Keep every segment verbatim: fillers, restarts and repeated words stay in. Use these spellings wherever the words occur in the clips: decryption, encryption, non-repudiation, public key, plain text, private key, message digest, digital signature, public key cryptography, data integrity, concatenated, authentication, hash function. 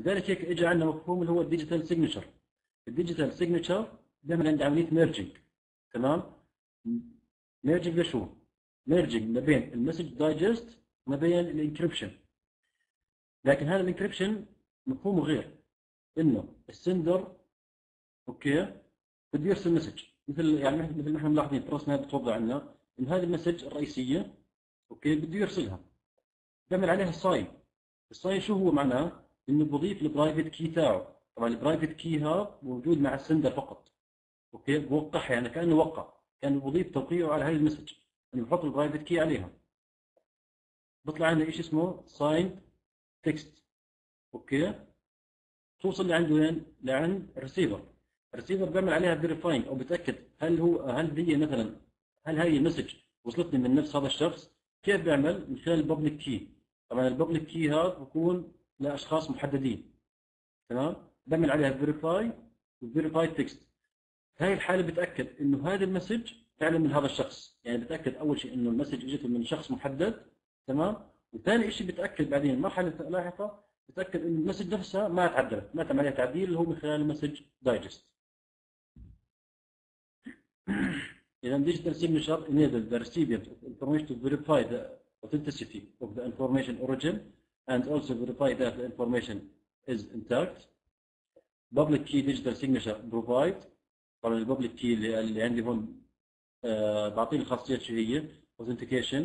لذلك هيك اجى عندنا مفهوم اللي هو الديجيتال سيجنتشر. الديجيتال سيجنتشر بنعمل عند عمليه ميرجنج، تمام؟ ميرجنج لشو؟ ميرجنج ما بين المسج دايجست وما بين الانكربشن. لكن هذا الانكربشن مفهومه غير، انه السندر اوكي بده يرسل مسج، مثل يعني مثل ما احنا ملاحظين ترى سناب بتوضع لنا ان هذه المسج الرئيسيه اوكي بده يرسلها، بيعمل عليها الساين. الساين شو هو معناه؟ انه بضيف البرايفت كي تاعه. طبعا البرايفت كي هذا موجود مع السندر فقط، اوكي بوقعها يعني كانه وقع، كانه بضيف توقيعه على هذه المسج، انه بحط البرايفت كي عليها. بيطلع عندنا شيء اسمه ساين تكست، اوكي توصل لعنده وين؟ لعند الريسيفر. الريسيفر بيعمل عليها فيريفاينج او بتاكد هل هو هل هي مثلا هل هي المسج وصلتني من نفس هذا الشخص. كيف بيعمل؟ من خلال الببليك كي. طبعا الببليك كي هذا بكون لاشخاص محددين، تمام؟ بعمل عليها فيريفاي وفيريفاي تكست. هاي الحاله بتاكد انه هذا المسج فعلا من هذا الشخص، يعني بتاكد اول شيء انه المسج اجت من شخص محدد، تمام؟ وثاني شيء بتاكد بعدين المرحله اللاحقه بتاكد انه المسج نفسها ما تعدلت، ما تم عليها تعديل اللي هو من خلال المسج دايجست. إذا digital signature enables the recipient of information to verify the authenticity of the information origin and also verify that the information is intact. Public key digital signature provide. طبعا ال public key اللي عندي هون بعطيني خاصية شو هي؟ authentication,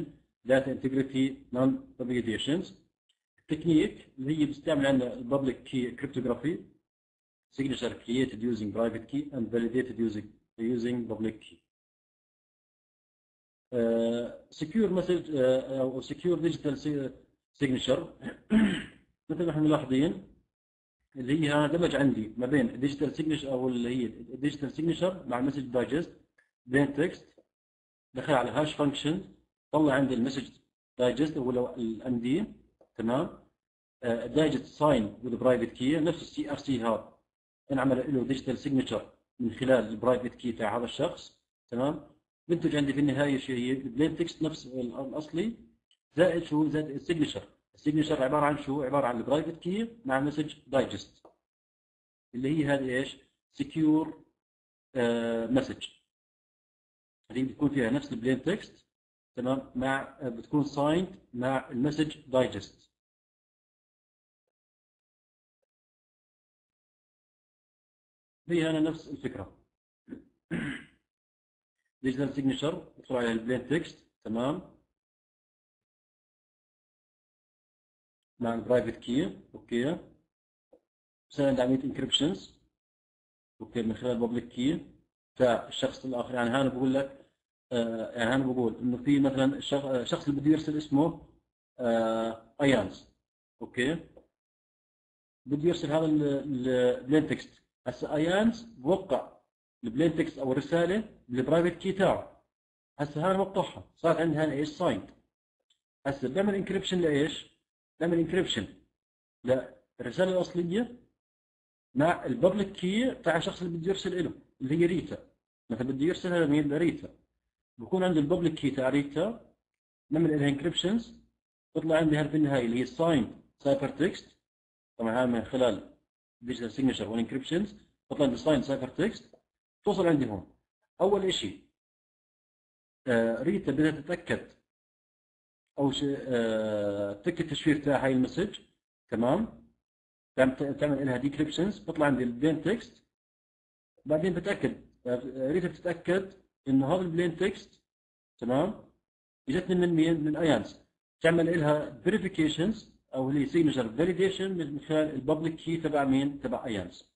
data integrity, non-repudiations. التكنيك اللي هي بستعمل عندنا ال public key cryptography. Signature created using private key and validated using using public key. سكيور مسج او سكيور ديجيتال سيجنشر، مثل ما احنا ملاحظين اللي هي دمج عندي ما بين الديجيتال سيجنشر او اللي هي الديجيتال سيجنشر مع مسج دايجست بين تكست. دخل على هاش فانكشن طلع عندي المسج دايجست او الام دي، تمام؟ دايجست ساين والبرايفت كي نفس السي ار سي هذا انعمل له ديجيتال سيجنشر من خلال البرايفت كي تاع هذا الشخص، تمام؟ بنتج عندي في النهايه شو هي؟ البلين تكست نفس الاصلي زائد شو؟ زائد السيجنشر. السيجنشر عباره عن شو؟ عباره عن البرايفت كي مع مسج دايجست اللي هي هذه ايش؟ سكيور مسج. هذه بتكون فيها نفس البلين تكست، تمام؟ مع بتكون سايند مع المسج دايجست. هي هنا نفس الفكره. ديجيتال سيجنشر ادخل على البلين تكست، تمام؟ مع البرايفت كي، اوكي. بساعد عمليه انكربشنز، اوكي، من خلال بابليك كي تاع الشخص الاخر. يعني هنا بقول لك آه يعني هنا بقول انه في مثلا شخص اللي بده يرسل اسمه آه ايانز، اوكي، بده يرسل هذا البلين تكست. هسه ايانز بوقع البلين تكست او الرساله بالبرايفت كي تاعه. هسه هاي مقطعها صارت عندي هنا ايش؟ سايند. هسه بعمل انكربشن لايش؟ بعمل انكربشن للرساله الاصليه مع الببليك كي تاع الشخص اللي بده يرسل له اللي هي ريتا. مثلا بده يرسلها لمين؟ لريتا. بكون عندي الببليك كي تاع ريتا، بعمل لها انكربشنز، بيطلع عندي هاي في النهايه اللي هي سايند سايفر تكست. طبعا هاي من خلال ديجيتال سيجنشر والانكربشنز بيطلع عندي سايند سايفر تكست. توصل عندي هون اول شيء آه ريتا بدها تتاكد او شيء آه تتاكد التشفير تاع هاي المسج، تمام؟ تعمل لها ديكريبشنز، بيطلع عندي البلين تكست. بعدين بتاكد آه ريتا بتتاكد انه هذا البلين تكست، تمام؟ اجتني من مين؟ من ايانز. تعمل لها فيريفيكيشنز او اللي هي سيجنشر فاليديشن من خلال الببليك كي تبع مين؟ تبع ايانز.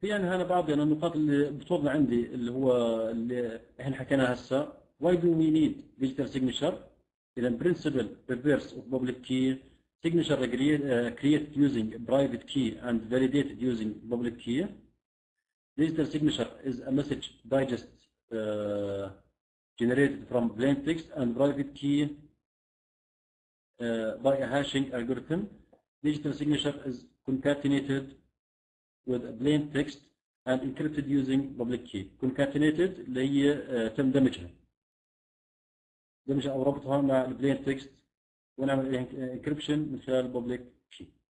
في يعني هنا بعض يعني النقاط اللي بتوضع عندي اللي هو اللي احنا حكيناها هسه. Why do we need digital signature؟ إذا principle reverse of public key signature created using private key and validated using public key. Digital signature is a message digest uh, generated from plain text and private key uh, by a hashing algorithm. Digital signature is concatenated with a plain text and encrypted using public key. concatenated اللي هي تم دمجها دمجها أو ربطها مع البلين تكست ونعمل encryption من خلال public key.